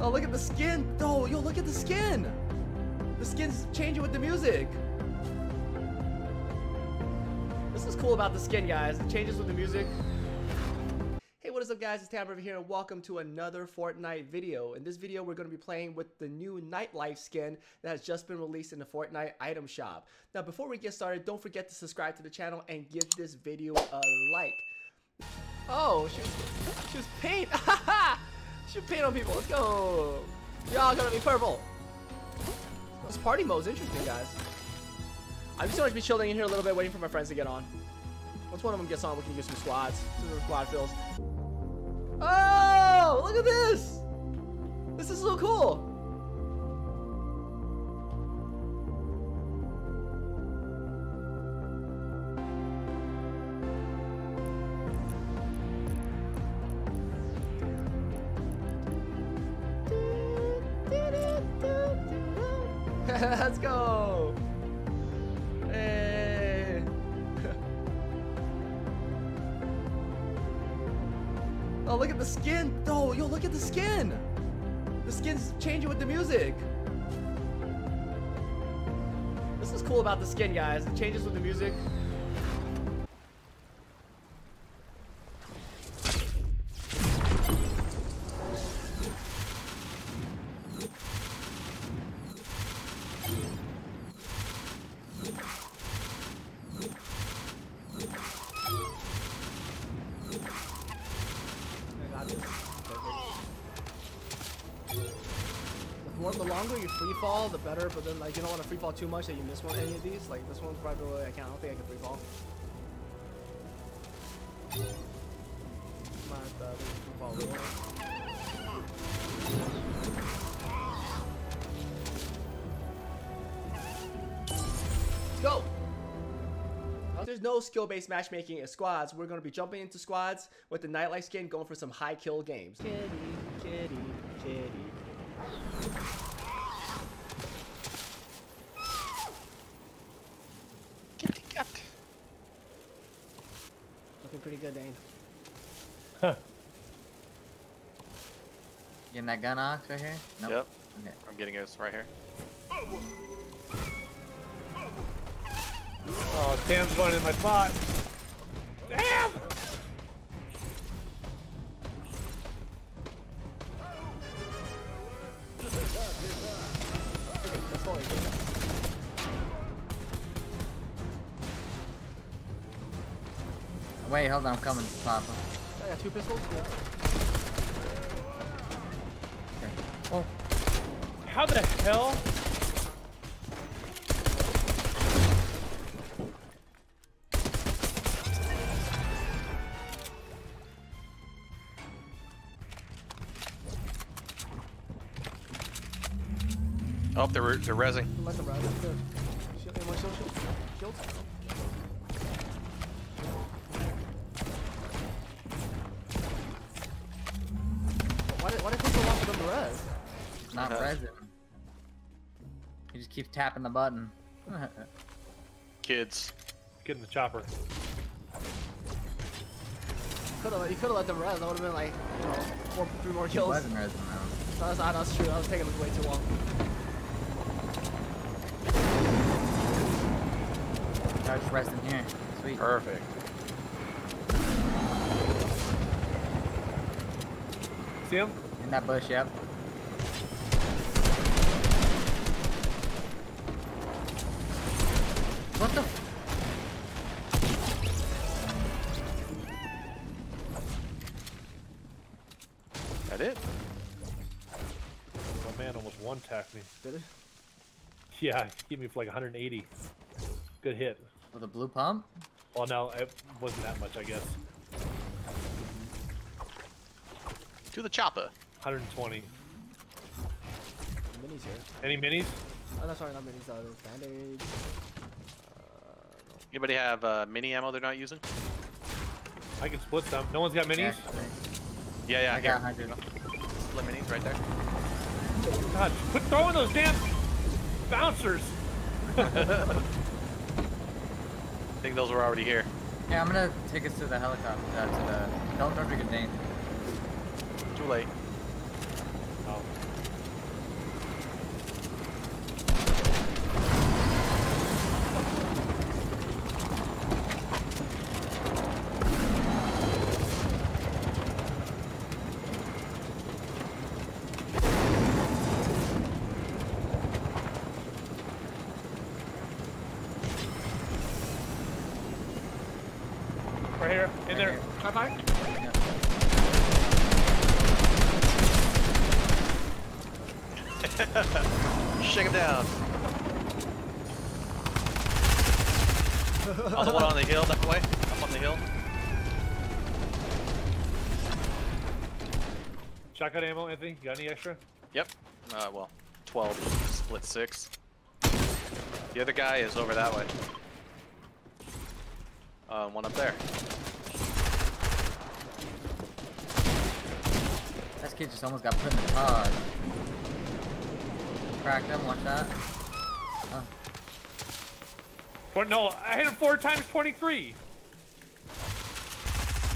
Oh, look at the skin. Oh, yo, look at the skin. The skin's changing with the music. This is cool about the skin, guys. It changes with the music. Hey, what is up, guys? It's Tamriver here, and welcome to another Fortnite video. In this video, we're going to be playing with the new Nightlife skin that has just been released in the Fortnite item shop. Now, before we get started, don't forget to subscribe to the channel and give this video a like. Oh, she was paint. She was paint on people. Let's go. Y'all gonna be purple. This party mode's interesting, guys. I'm just going to be chilling in here a little bit, waiting for my friends to get on. Once one of them gets on, we can get some squads. Some squad fills. Oh, look at this! This is so cool! Let's go! Hey! Oh, look at the skin! Oh, yo, look at the skin! The skin's changing with the music. This is cool about the skin, guys. It changes with the music. The longer you free fall, the better, but then, like, you don't want to free fall too much that you miss one any of these. Like, this one's probably I don't think I can free fall. Let's go! There's no skill-based matchmaking in squads. We're going to be jumping into squads with the Nightlife skin, going for some high kill games. Kitty, kitty, kitty. Looking pretty good, Dane. Huh. Getting that gun off right here? Nope. Yep. Okay. I'm getting us right here. Oh, Tam's going in my pot. Damn! Wait, hold on, I'm coming, Papa. I got two pistols? Yeah. Okay. Oh. How the hell? Oh, they're rezzing. Let them res. Shield. Why do people want them to res? Not rezzing. You just keep tapping the button. Kids. Get in the chopper. You could've let them res. I would've been like, you know, three more kills. Wasn't rezzing, no. That's true. I was taking them way too long. I just rest in here. Sweet. Perfect. See him? In that bush, yep. What the? That it? My man almost one-tapped me. Did it? Yeah, he hit me for like 180. Good hit. With a blue pump? Well, no, it wasn't that much, I guess. To the chopper. 120. Minis here. Any minis? Oh, no, sorry, not minis. Band-aids. No. Anybody have mini ammo they're not using? I can split them. No one's got minis? Yeah, I got 100. Split minis right there. God, quit throwing those damn bouncers! I think those were already here. Yeah, I'm gonna take us to the helicopter. Don't drink a Dane. Too late. Oh. Where? In there. High five? Yeah. Shake him down. Oh, the one on the hill that way. Up on the hill. Shotgun ammo, Anthony. You got any extra? Yep. Well, 12 split 6. The other guy is over that way. One up there. This kid just almost got put in the pod. Cracked him, watch that. Oh. But no, I hit him 4 times 23.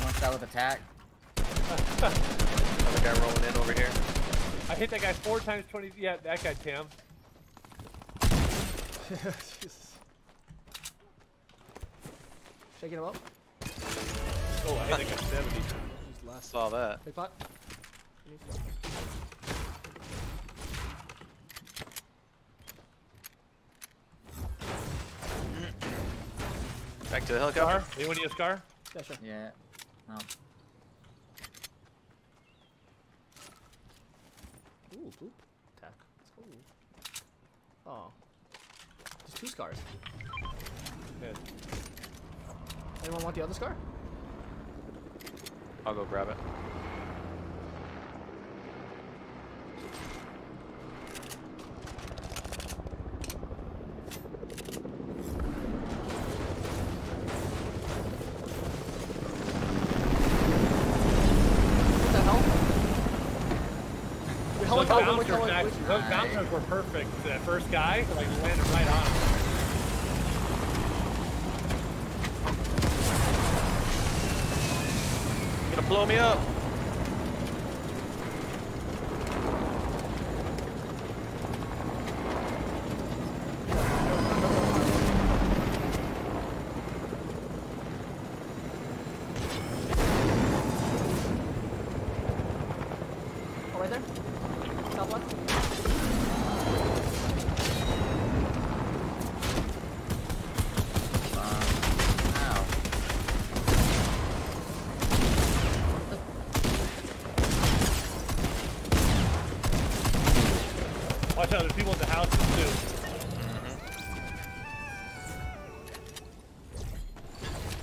One shot with attack. Another guy rolling in over here. I hit that guy 4 times 20. Yeah, that guy, Tim. Jesus. Shaking him up. Oh, I hit that guy 70. Last saw that. Big pot. Back to the helicopter. Scar? Anyone need a scar? Yeah, sure. Yeah. No. Ooh, poop. Attack. Let's go. Oh. There's 2 scars. Good. Anyone want the other scar? I'll go grab it. Those bouncers were perfect for that first guy, like landed right on him. You're gonna blow me up. Oh, right there. Top left. Watch out, there's people in the houses too. Mm-hmm.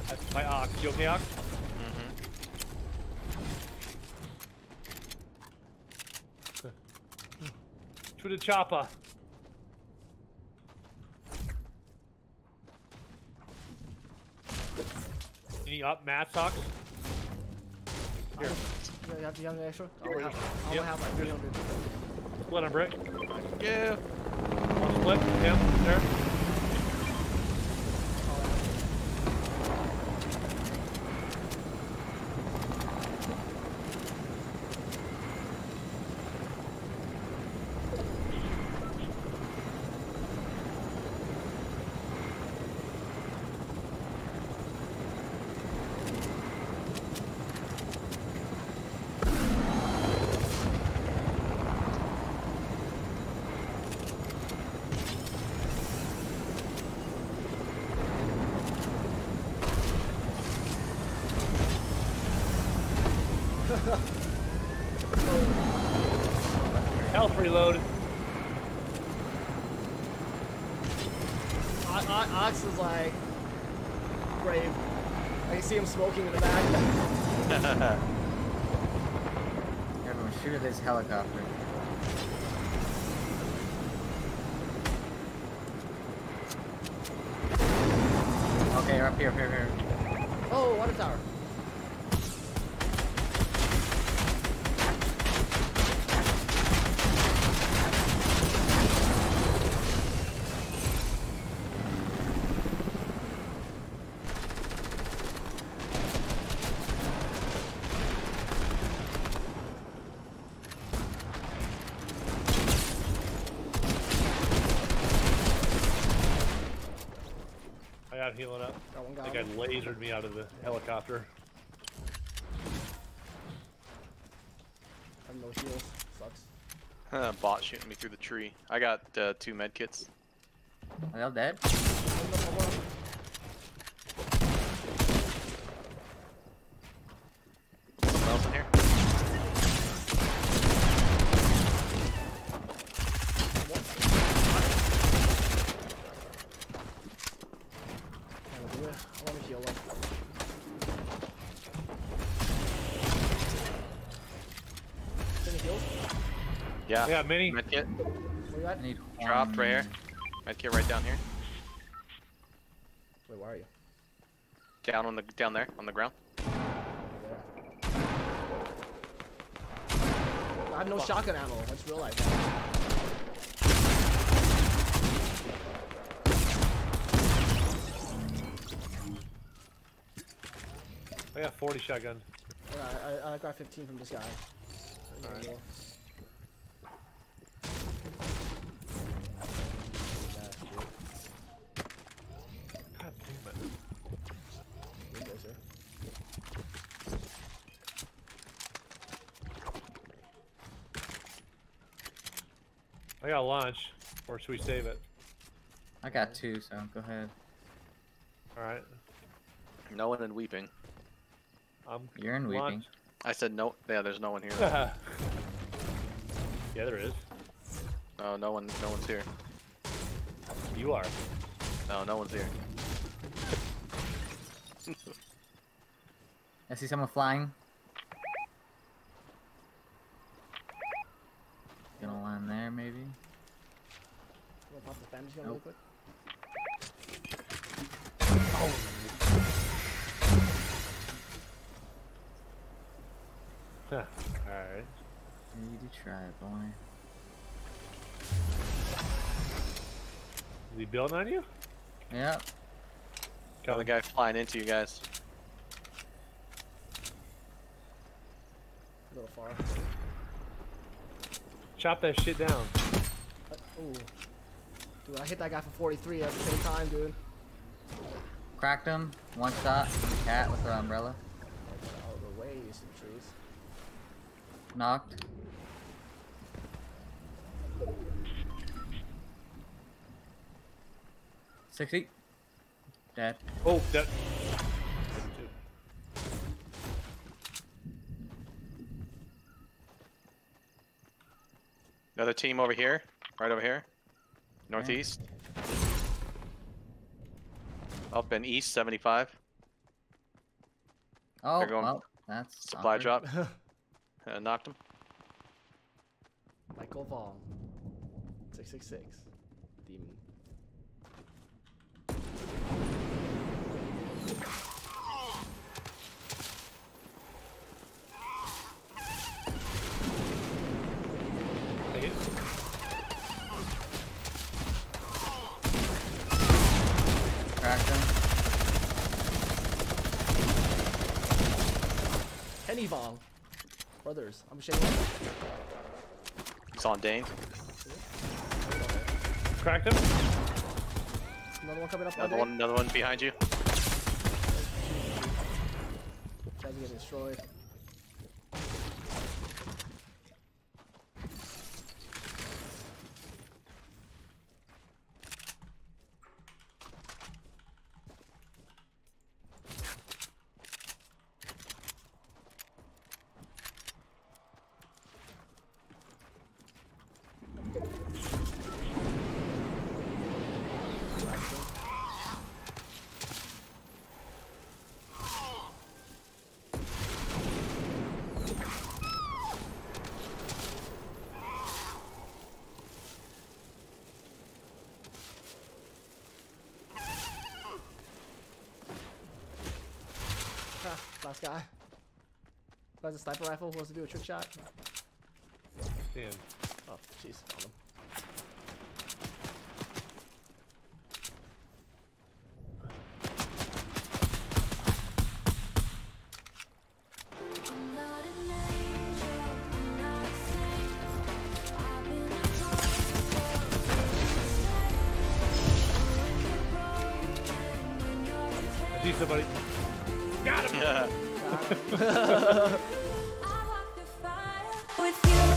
That's my Ox. You okay, Ox? Mm-hmm. To the chopper. Any up Matt's Ox? Here. You got the young extra? I'll have like 300. Split on Brick. Yeah. One split. Him. There. Health reload. Ox is like brave. I can see him smoking in the back. Everyone shoot at this helicopter. Okay, you're up here. Oh, water tower. Healing up. That guy lasered me out of the helicopter. I have no heals. Sucks. Bot shooting me through the tree. I got 2 medkits. Are they all dead? Yeah. Yeah, mini. Medkit. I need dropped right here. Medkit right down here. Wait, where are you? Down on the down there on the ground. I have no shotgun ammo. I just realized that. I got 40 shotgun. Alright, I got 15 from this guy. Alright. God damn it. I got launch, or should we save it? I got two, so go ahead. Alright. No one in weeping. You're in weeping. I said no. Yeah, there's no one here. Yeah, there is. No, no one. No one's here. You are. No, no one's here. I see someone flying. Gonna land there, maybe. We'll pop the fence gun real quick. Alright. Need to try, boy. Is he building on you? Yep. Got the guy flying into you guys. A little far. Chop that shit down. Ooh. Dude, I hit that guy for 43 at the same time, dude. Cracked him. One shot. Cat with the umbrella. Out of the way, you some trees. Knocked. Sexy. Dead. Oh, dead. Another team over here. Right over here. Northeast. Up and east, 75. Oh, they're going. Well, that's supply drop. Knocked him. Michael Vaughn. 666. Demon. Take it. Cracked him. Penny Vaughn. Brothers, I'm shaking. It's on Dane. Cracked him. Another one coming up. Another one behind you. Trying to get destroyed. Last guy. Who has a sniper rifle? Who wants to do a trick shot? Damn. Oh, jeez. I see somebody. Got him! Yeah. I walk thru fire with you.